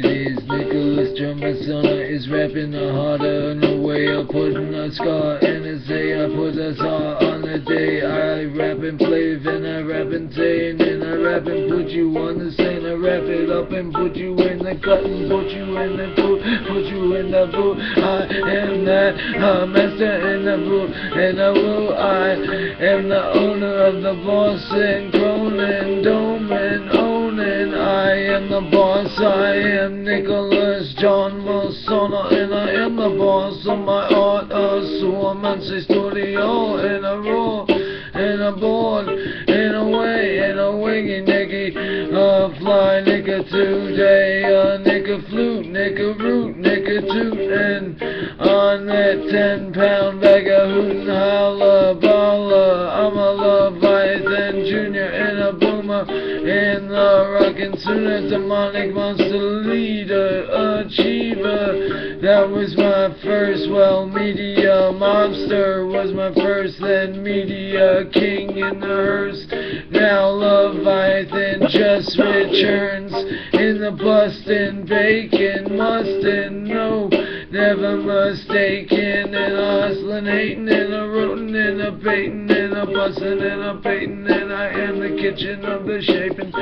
It is Nicholas John Messana is rapping the harder in the way of putting a scar in his day. I put a scar on the day. I rap and play, then I rap and say, and then I rap and put you on the scene. I wrap it up and put you in the cut and put you in the boot, put you in the boot. I am that master in the boot, and I will. I am the owner of the boss and Cronin, Dome and Onin. I am the boss, I am Nicholas John Messana, and I am the boss of my art, so I'm NC Studio, and I roll, and I board, and I way, and I wingy nicky, fly nigga today, nigga flute, nigga root, nigga toot, and on that 10-pound bag of hootin' holla, balla, I'm a Leviathan Junior, and a boomer, and the rockin' sooner, demonic monster leader, achiever. That was my first, well, media mobster was my first, then media king in the hearse. Now Leviathan just returns in the bustin' bacon, mustin', no, never mistaken, and a hustlin', hatin', and a rootin', and a baitin', and a bustin', and a baitin', and I am the kitchen of the shapin'.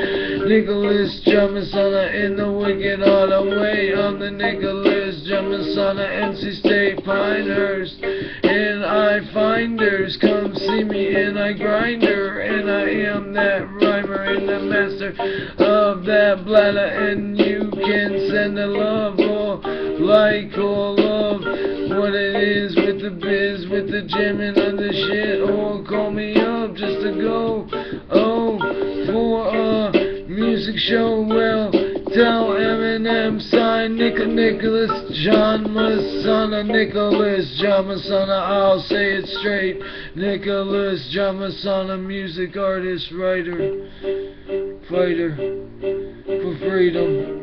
Nicholas Jamison in the wicked auto way. I'm the Nicholas Jamison, NC State Pinehurst, and I finders come see me, and I grinder, and I am that rhymer and the master of that bladder, and you can send a love or like or love what it is with the biz, with the gym and other shit, or call me up just to go for a music show. Well, tell Eminem sign Nicholas John Messana, Nicholas John Messana, I'll say it straight, Nicholas John Messana, music artist, writer, fighter for freedom.